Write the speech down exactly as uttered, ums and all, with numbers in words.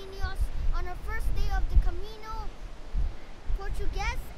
Niños on our first day of the Camino Portugues.